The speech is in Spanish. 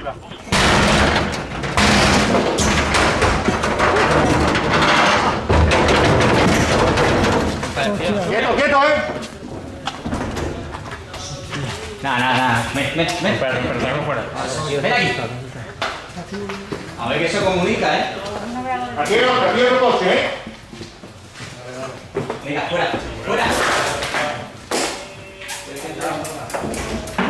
arriba. ¡Quieto, quieto, eh! Nada. Ven. Espera, tengo fuera. Ven aquí. A ver que se comunica, eh. Aquí hay otro coche, eh. Venga, fuera.